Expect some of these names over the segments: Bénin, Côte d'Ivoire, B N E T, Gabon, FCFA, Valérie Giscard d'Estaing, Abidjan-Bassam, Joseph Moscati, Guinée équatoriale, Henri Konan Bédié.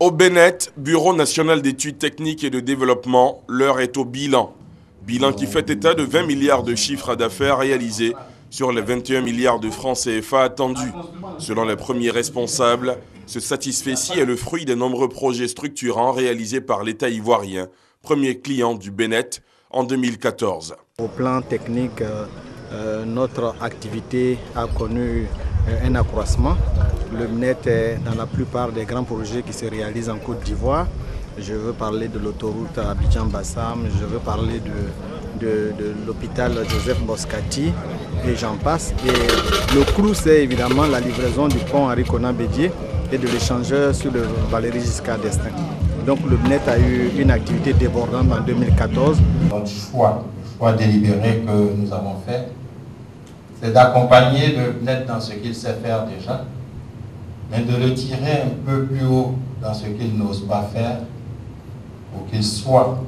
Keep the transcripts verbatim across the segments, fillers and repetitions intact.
Au B N E T, Bureau national d'études techniques et de développement, l'heure est au bilan. Bilan qui fait état de vingt milliards de chiffres d'affaires réalisés sur les vingt et un milliards de francs C F A attendus. Selon les premiers responsables, ce satisfecit est le fruit des nombreux projets structurants réalisés par l'État ivoirien, premier client du B N E T en deux mille quatorze. Au plan technique, euh, notre activité a connu euh, un accroissement. Le B N E T est dans la plupart des grands projets qui se réalisent en Côte d'Ivoire. Je veux parler de l'autoroute Abidjan-Bassam, je veux parler de, de, de l'hôpital Joseph Moscati et j'en passe. Et le clou, c'est évidemment la livraison du pont Henri Konan Bédié et de l'échangeur sur le Valérie Giscard d'Estaing. Donc le B N E T a eu une activité débordante en deux mille quatorze. Notre choix, le choix délibéré que nous avons fait, c'est d'accompagner le B N E T dans ce qu'il sait faire déjà, mais de le tirer un peu plus haut dans ce qu'il n'ose pas faire pour qu'il soit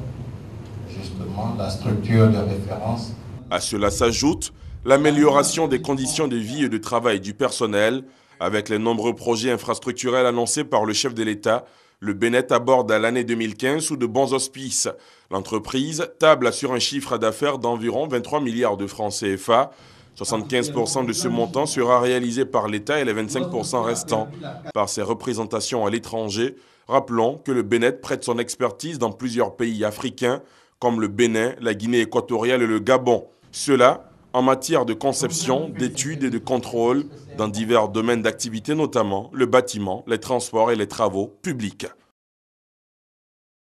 justement la structure de référence. À cela s'ajoute l'amélioration des conditions de vie et de travail du personnel. Avec les nombreux projets infrastructurels annoncés par le chef de l'État, le B N E T aborde à l'année deux mille quinze sous de bons auspices. L'entreprise table sur un chiffre d'affaires d'environ vingt-trois milliards de francs C F A. soixante-quinze pour cent de ce montant sera réalisé par l'État et les vingt-cinq pour cent restants par ses représentations à l'étranger. Rappelons que le B N E T prête son expertise dans plusieurs pays africains comme le Bénin, la Guinée équatoriale et le Gabon. Cela en matière de conception, d'études et de contrôle dans divers domaines d'activité, notamment le bâtiment, les transports et les travaux publics.